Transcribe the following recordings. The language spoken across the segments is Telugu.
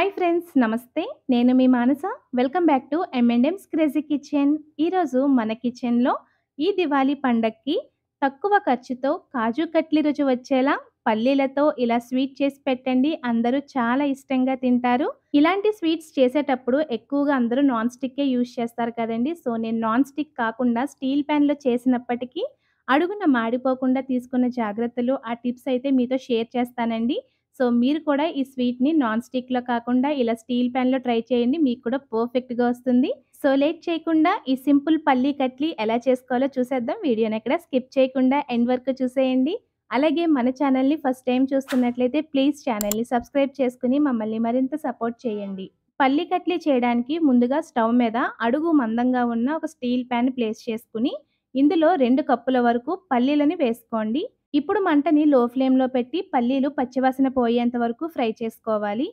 हाय फ्रेंड्स नमस्ते नेनु मी Manasa welcome back to M&M's Crazy Kitchen। ई रोजु मन किचन लो ई दिवाली पंडक्की तक्कुव खर्चुतो काजू कट्ली रुचि वच्चेला पल्लीलतो इला स्वीट चेसि पेट्टंडी। अंदरू चाला इष्टंगा तिंटारू। इलांटी स्वीट्स चेसेटप्पुडु एक्कुवगा अंदरू नॉन स्टिक के यूज चेस्तारू कदंडी। सो नेनु नॉन स्टिक काकुंडा स्टील पैन लो चेसिनप्पटिकी अडुगुन माडिपोकुंडा तीसुकुन्न जाग्रत्तलु आ टिप्स अयिते मीतो शेर चेस्तानंडी। सो मीरू कूडा ई स्वीट नी नॉन स्टिक लो काकुंडा इला स्टील पैन लो ट्राई चेयंडी, मीकु कूडा पर्फेक्ट गा वस्तुंदी। सो लेट चेयकुंडा ई सिंपल पल्ली कट्ली एला चेसुकोवालो चूसेद्दाం। वीडियोని ఎక్కడ స్కిప్ చేయకుండా ఎండ్ వరకు చూసేయండి। అలాగే మన ఛానల్ ని ఫస్ట్ టైం చూస్తున్నట్లయితే ప్లీజ్ ఛానల్ ని సబ్స్క్రైబ్ చేసుకొని మమ్మల్ని మరింత సపోర్ట్ చేయండి। పల్లి కట్లి చేయడానికి ముందుగా స్టవ్ మీద అడుగు మందంగా ఉన్న ఒక స్టీల్ ప్యాన్ ప్లేస్ చేసుకొని ఇందులో 2 కప్పుల వరకు పల్లీలను వేసుకోండి। ఇప్పుడు మంటని లో ఫ్లేమ్ లో పెట్టి పల్లీలు పచ్చివాసన పోయేంత వరకు ఫ్రై చేసుకోవాలి।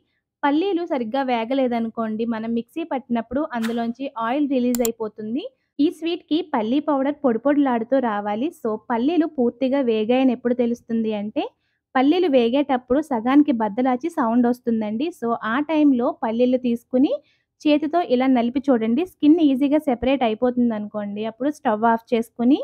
పల్లీలు సరిగ్గా వేగలేదనుకోండి మనం మిక్సీ పట్టినప్పుడు అందులోంచి ఆయిల్ రిలీజ్ అయిపోతుంది। ఈ స్వీట్ కి పల్లి పౌడర్ పొడిపొడిలాడుతూ రావాలి। సో పల్లీలు పూర్తిగా వేగాయని ఎప్పుడు తెలుస్తుంది అంటే పల్లీలు వేగేటప్పుడు సగానికి బద్దలాచి సౌండ్ వస్తుందండి। సో ఆ టైం లో పల్లీలు తీసుకుని చేతితో ఇలా నలిపి చూడండి, స్కిన్ ఈజీగా సెపరేట్ అయిపోతుంది అనుకోండి। అప్పుడు స్టవ్ ఆఫ్ చేసుకుని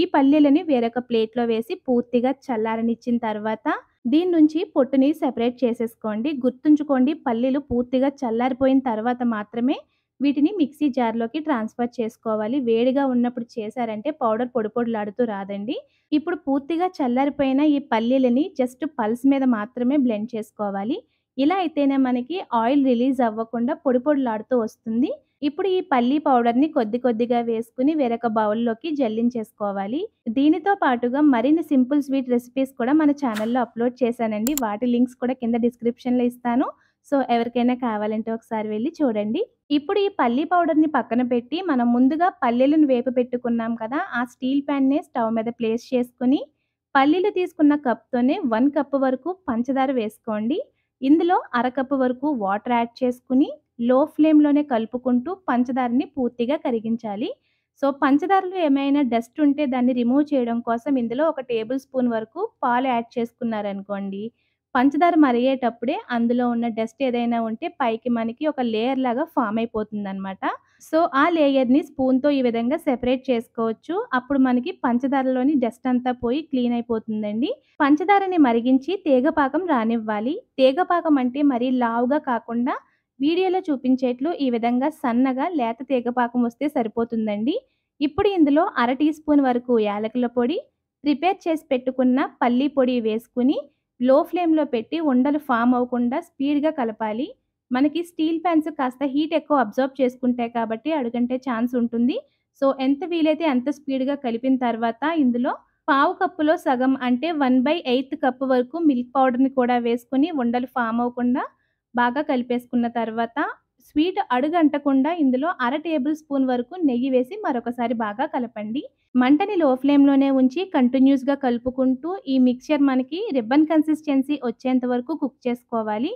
ఈ పల్లీలని వేరొక ప్లేట్ లో వేసి పూర్తిగా చల్లారనిచ్చిన తర్వాత దీని నుంచి పొట్టుని సెపరేట్ చేసేసుకోండి। గుర్తుంచుకోండి పల్లీలు పూర్తిగా చల్లారిపోయిన తర్వాత మాత్రమే వీటిని మిక్సీ జార్ లోకి ట్రాన్స్ఫర్ చేసుకోవాలి। వేడిగా ఉన్నప్పుడు చేశారంటే పౌడర్ పొడిపొడిలాడుతూ రాదండి। ఇప్పుడు పూర్తిగా చల్లారిపోయిన ఈ పల్లీలని జస్ట్ పల్స్ మీద మాత్రమే బ్లెండ్ చేసుకోవాలి। ఇలా అయితేనే మనకి ఆయిల్ రిలీజ్ అవ్వకుండా పొడిపొడిలాడుతూ వస్తుంది। ఇప్పుడు ఈ పల్లి పౌడర్ ని కొద్ది కొద్దిగా వేసుకుని వేరొక బౌల్ లోకి జల్లించేసుకోవాలి। దీనితో పాటుగా మరిన్ని సింపుల్ స్వీట్ రెసిపీస్ కూడా మన ఛానల్లో అప్లోడ్ చేశానండి, వాటి లింక్స్ కూడా కింద డిస్క్రిప్షన్ లో ఇస్తాను। సో ఎవరికైనా కావాలంటే ఒకసారి వెళ్ళి చూడండి। ఇప్పుడు ఈ పల్లి పౌడర్ ని పక్కన పెట్టి మనం ముందుగా పల్లీలను వేపి పెట్టుకున్నాం కదా, ఆ స్టీల్ ప్యాన్ ని స్టవ్ మీద ప్లేస్ చేసుకుని పల్లీలు తీసుకున్న కప్ తోనే 1 కప్ వరకు పంచదార వేసుకోండి। ఇందులో అర కప్ వరకు వాటర్ యాడ్ చేసుకుని లో ఫ్లేమ్ లోనే కలుపుకుంటూ పంచదారని పూర్తిగా కరిగించాలి। సో పంచదారలో ఏమైనా డస్ట్ ఉంటే దాన్ని రిమూవ్ చేయడం కోసం ఇందులో 1 టేబుల్ స్పూన్ వరకు పాలు యాడ్ చేసుకున్నారు అనుకోండి, పంచదార మరిగేటప్పుడే అందులో ఉన్న డస్ట్ ఏదైనా ఉంటే పైకి మనకి ఒక లేయర్ లాగా ఫామ్ అయిపోతుందన్నమాట। సో ఆ లేయర్ ని స్పూన్ తో ఈ విధంగా సెపరేట్ చేసుకోవచ్చు, అప్పుడు మనకి పంచదారలోని డస్ట్ అంతా పోయి క్లీన్ అయిపోతుందండి। పంచదారని మరిగించి తీగపాకం రానివ్వాలి। తీగపాకం అంటే మరీ లావుగా కాకుండా వీడియోలో చూపించేట్లు ఈ విధంగా సన్నగా లేత తీగపాకం వస్తే సరిపోతుందండి। ఇప్పుడు ఇందులో అర టీ స్పూన్ వరకు యాలకుల పొడి, ప్రిపేర్ చేసి పెట్టుకున్న పల్లి పొడి వేసుకుని లో ఫ్లేమ్లో పెట్టి ఉండలు ఫామ్ అవ్వకుండా స్పీడ్గా కలపాలి। మనకి స్టీల్ ప్యాన్స్ కాస్త హీట్ ఎక్కువ అబ్జర్వ్ చేసుకుంటాయి కాబట్టి అడుగంటే ఛాన్స్ ఉంటుంది। సో ఎంత వీలైతే అంత స్పీడ్గా కలిపిన తర్వాత ఇందులో పావు కప్పులో సగం అంటే 1/8 కప్పు వరకు మిల్క్ పౌడర్ని కూడా వేసుకుని ఉండలు ఫామ్ అవ్వకుండా బాగా కలిపేసుకున్న తర్వాత స్వీట్ అడుగంటకుండా ఇందులో అర టేబుల్ స్పూన్ వరకు నెయ్యి వేసి మరొకసారి బాగా కలపండి। మంటని లో ఫ్లేమ్లోనే ఉంచి కంటిన్యూస్గా కలుపుకుంటూ ఈ మిక్చర్ మనకి రిబ్బన్ కన్సిస్టెన్సీ వచ్చేంత వరకు కుక్ చేసుకోవాలి।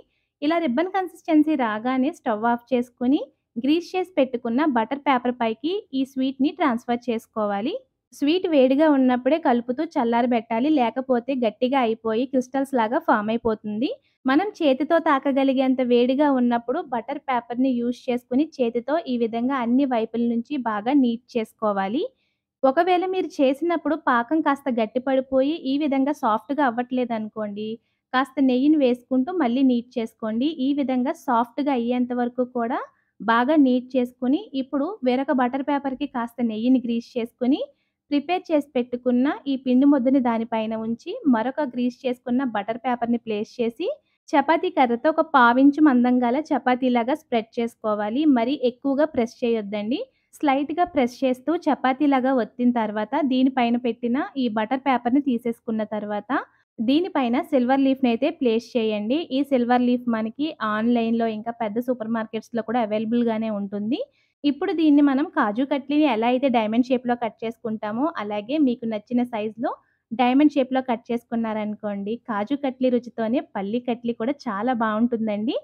ఇలా రిబ్బన్ కన్సిస్టెన్సీ రాగానే స్టవ్ ఆఫ్ చేసుకుని గ్రీస్ చేసి పెట్టుకున్న బటర్ పేపర్ పైకి ఈ స్వీట్ని ట్రాన్స్ఫర్ చేసుకోవాలి। స్వీట్ వేడిగా ఉన్నప్పుడే కలుపుతూ చల్లారబెట్టాలి, లేకపోతే గట్టిగా అయిపోయి క్రిస్టల్స్ లాగా ఫామ్ అయిపోతుంది। మనం చేతితో తాకగలిగేంత వేడిగా ఉన్నప్పుడు బటర్ పేపర్ని యూజ్ చేసుకుని చేతితో ఈ విధంగా అన్ని వైపుల నుంచి బాగా నీట్ చేసుకోవాలి। ఒకవేళ మీరు చేసినప్పుడు పాకం కాస్త గట్టి పడిపోయి ఈ విధంగా సాఫ్ట్గా అవ్వట్లేదు అనుకోండి, కాస్త నెయ్యిని వేసుకుంటూ మళ్ళీ నీట్ చేసుకోండి। ఈ విధంగా సాఫ్ట్గా అయ్యేంత వరకు కూడా బాగా నీట్ చేసుకుని ఇప్పుడు వేరొక బటర్ పేపర్కి కాస్త నెయ్యిని గ్రీస్ చేసుకుని ప్రిపేర్ చేసి పెట్టుకున్న ఈ పిండి ముద్దని దానిపైన ఉంచి మరొక గ్రీస్ చేసుకున్న బటర్ పేపర్ని ప్లేస్ చేసి చపాతీ కర్రతో 1/4 ఇంచు మందంగాల చపాతీలాగా స్ప్రెడ్ చేసుకోవాలి। మరి ఎక్కువగా ప్రెస్ చేయొద్దండి, స్లైట్గా ప్రెస్ చేస్తూ చపాతీలాగా ఒత్తిన తర్వాత దీనిపైన పెట్టిన ఈ బటర్ పేపర్ని తీసేసుకున్న తర్వాత దీనిపైన సిల్వర్ లీఫ్ని అయితే ప్లేస్ చేయండి। ఈ సిల్వర్ లీఫ్ మనకి ఆన్లైన్లో ఇంకా పెద్ద సూపర్ మార్కెట్స్లో కూడా అవైలబుల్గానే ఉంటుంది। ఇప్పుడు దీన్ని మనం కాజు కట్లీని ఎలా అయితే డైమండ్ షేప్లో కట్ చేసుకుంటామో అలాగే మీకు నచ్చిన సైజులో డైమండ్ షేప్లో కట్ చేసుకున్నారనుకోండి, కాజు కట్లీ రుచితోనే పల్లి కట్లీ కూడా చాలా బాగుంటుందండి।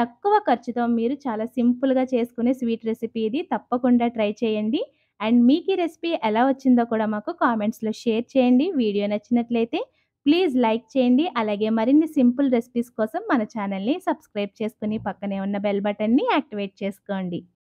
తక్కువ ఖర్చుతో మీరు చాలా సింపుల్గా చేసుకునే స్వీట్ రెసిపీ ఇది, తప్పకుండా ట్రై చేయండి। అండ్ మీకు ఈ రెసిపీ ఎలా వచ్చిందో కూడా మాకు కామెంట్స్లో షేర్ చేయండి। వీడియో నచ్చినట్లయితే ప్లీజ్ లైక్ చేయండి అలాగే మరిన్ని సింపుల్ రెసిపీస్ కోసం మన ఛానల్ ని సబ్స్క్రైబ్ చేసుకొని పక్కనే ఉన్న బెల్ బటన్ ని యాక్టివేట్ చేసుకోండి।